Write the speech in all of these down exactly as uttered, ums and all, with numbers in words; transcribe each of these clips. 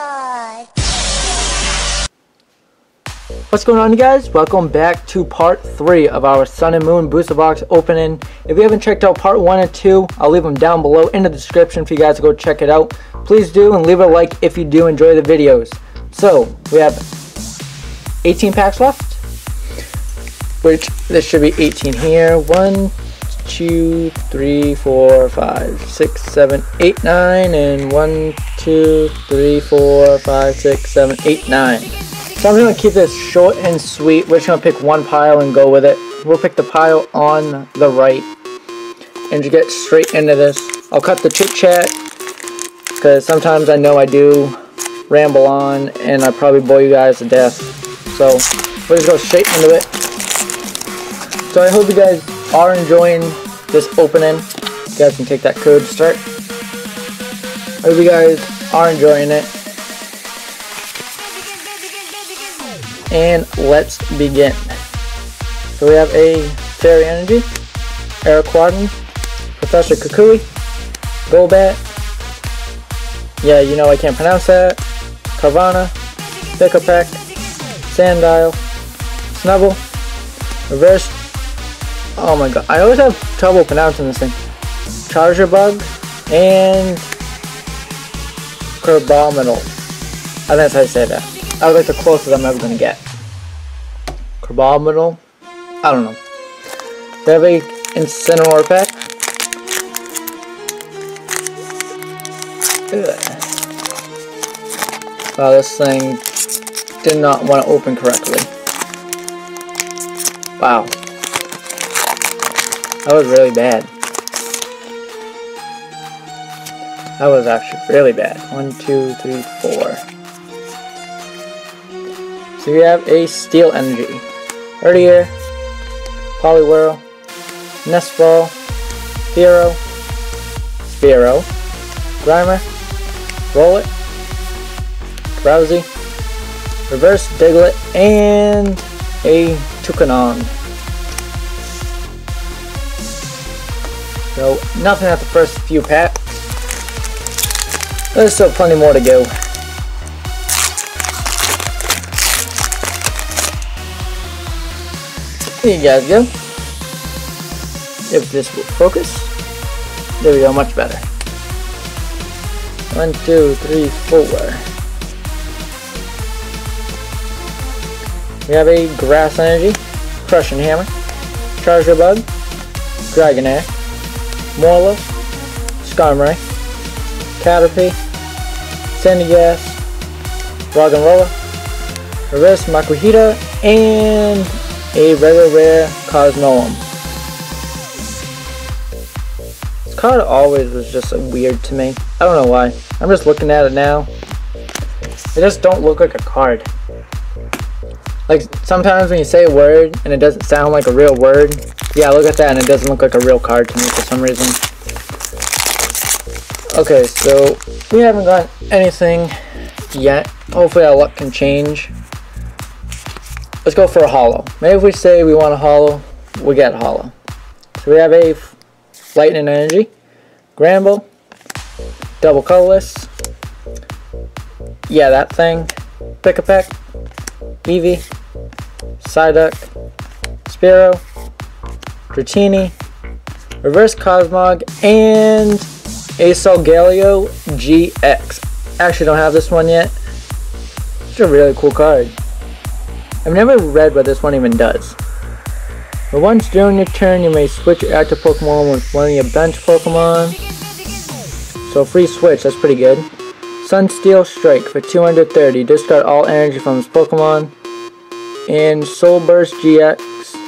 god. What's going on, you guys? Welcome back to part three of our Sun and Moon booster box opening. If you haven't checked out part one and two, I'll leave them down below in the description for you guys to go check it out. Please do, and leave a like if you do enjoy the videos. So we have eighteen packs left, which there should be eighteen here. One two three four five six seven eight nine and one two three four five six seven eight nine. So I'm going to keep this short and sweet. We're just going to pick one pile and go with it. We'll pick the pile on the right and just get straight into this. I'll cut the chit chat because sometimes I know I do ramble on and I probably bore you guys to death. So we'll just go straight into it. So I hope you guys are enjoying this opening. You guys can take that code to start. I hope you guys are enjoying it. And let's begin. So we have a Fairy Energy, Araquanid, Professor Kukui, Golbat, yeah, you know I can't pronounce that, Carvana, Pick-a-Pack, Sandile, Snubble, Reverse, oh my god, I always have trouble pronouncing this thing, Charger Bug, and Crabominal. I think that's how you say that. That was like the closest I'm ever going to get. Crabominal? I don't know. They have a Incineroar pack. Ugh. Wow, this thing did not want to open correctly. Wow. That was really bad. That was actually really bad. One, two, three, four. So we have a Steel Energy, Erdier, Poliwhirl, Nestball, Spearow, Spearow, Grimer, Rollet, Drowsy, Reverse Diglett, and a Toucanon. So nothing at the first few packs. There's still plenty more to go. There you guys go. If this will focus. There we go, much better. One, two, three, four. We have a Grass Energy, Crushing Hammer, Charger Bug, Dragonite, Morlos, Skarmory, Caterpie, Sandygast, Roggenrola, Reverse Makuhita, and a regular rare Cosmoem. This card always was just weird to me. I don't know why. I'm just looking at it now. It just don't look like a card. Like sometimes when you say a word and it doesn't sound like a real word. Yeah, look at that and it doesn't look like a real card to me for some reason. Okay, so we haven't got anything yet. Hopefully our luck can change. Let's go for a hollow. Maybe if we say we want a hollow, we get a hollow. So we have a Lightning Energy, Gramble, Double Colorless, yeah that thing, Pick-a-Pack, Eevee, Psyduck, Spearow, Dratini, Reverse Cosmog, and a Solgaleo G X. Actually don't have this one yet. It's a really cool card. I've never read what this one even does. But once during your turn, you may switch your active Pokemon with one of your bench Pokemon. So free switch, that's pretty good. Sunsteel Strike for two hundred thirty. Discard all energy from this Pokemon. And Soul Burst G X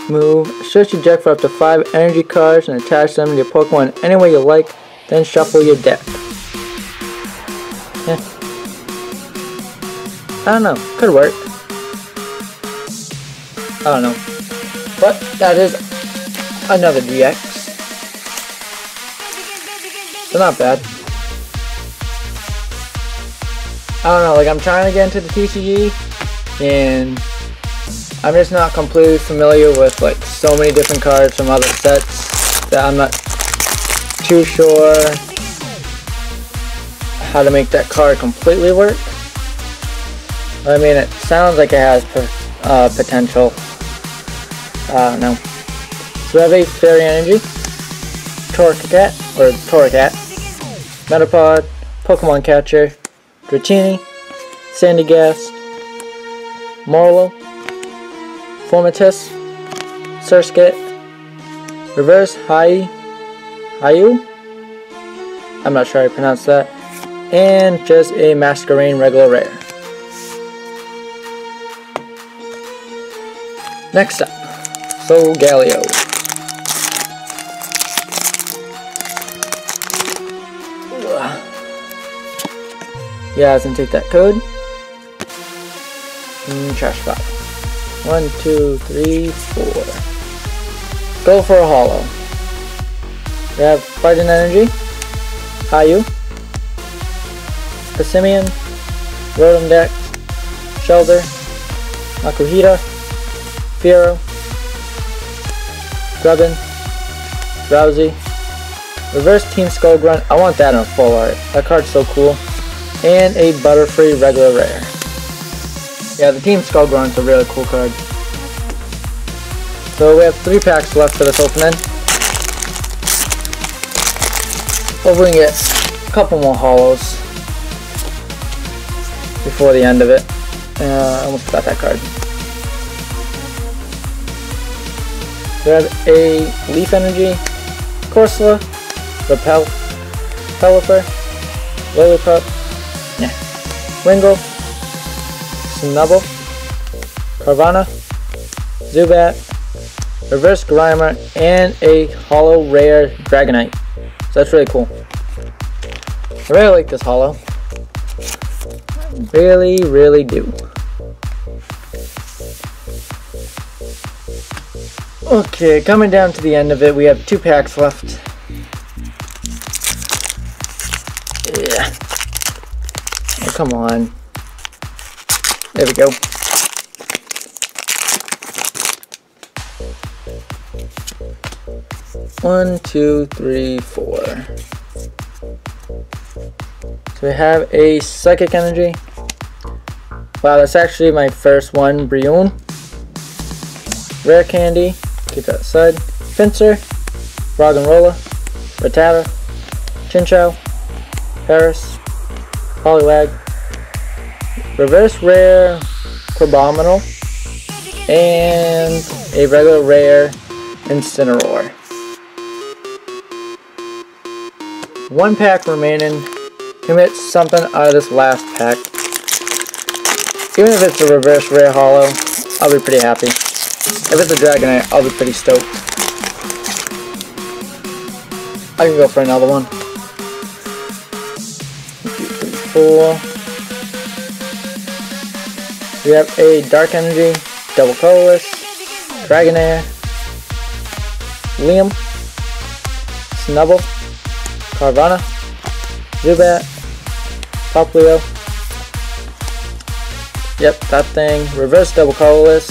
move. Search your deck for up to five energy cards and attach them to your Pokemon any way you like. Then shuffle your deck. Yeah. I don't know. Could work. I don't know, but that is another G X, so not bad. I don't know, like I'm trying to get into the T C G, and I'm just not completely familiar with like so many different cards from other sets that I'm not too sure how to make that card completely work. I mean, it sounds like it has uh, potential. I don't know. So we have a Fairy Energy, Torracat, or Torracat, Metapod, Pokemon Catcher, Dratini, Sandy Gas, Marlow, Formantis, Surskit, Reverse Hai, Hayu, I'm not sure how you pronounce that, and just a Masquerain regular rare. Next up, Solgaleo. Yeah, I can take that code. Mm, trash spot. One, two, three, four. Go for a hollow. We have Fighting Energy, Hayu, Passimian, Rotom Deck, Shelder, Makuhita, Fiero, Grubbin, Drowsy, Reverse Team Skull Grunt. I want that on full art. That card's so cool. And a Butterfree regular rare. Yeah, the Team Skull Grunt's a really cool card. So we have three packs left for this opening. Hopefully we can get a couple more hollows before the end of it. Uh, I almost got that card. We have a Leaf Energy, Corsola, Repel, Pelipper, Lillipup, yeah, Wingull, Snubble, Carvana, Zubat, Reverse Grimer, and a Holo Rare Dragonite. So that's really cool. I really like this Holo. Really, really do. Okay, coming down to the end of it, we have two packs left. Yeah. Oh, come on. There we go. One, two, three, four. So we have a Psychic Energy. Wow, that's actually my first one, Brioon. Rare Candy. Keep that aside. Pinsir, Roggenrola, Rattata, Chinchou, Paris, Poliwag, Reverse Rare Crabominal, and a regular rare Incineroar. One pack remaining. Commit something out of this last pack. Even if it's a reverse rare holo, I'll be pretty happy. If it's a Dragonite, I'll be pretty stoked. I can go for another one. One, two, three, four. We have a Dark Energy, Double Colorless, Dragonair, Liam, Snubble, Carvana, Zubat, Popplio. Yep, that thing. Reverse Double Colorless.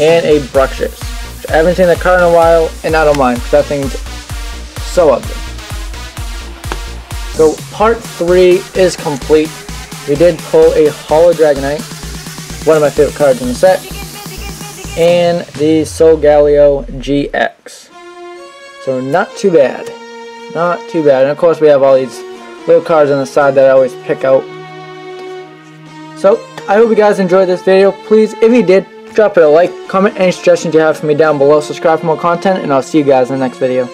And a Bruxish. I haven't seen the card in a while, and I don't mind, because that thing's so ugly. So, part three is complete. We did pull a Holo Dragonite, one of my favorite cards in the set, and the Solgaleo G X. So, not too bad. Not too bad. And of course, we have all these little cards on the side that I always pick out. So, I hope you guys enjoyed this video. Please, if you did, drop it a like, comment any suggestions you have for me down below, subscribe for more content, and I'll see you guys in the next video.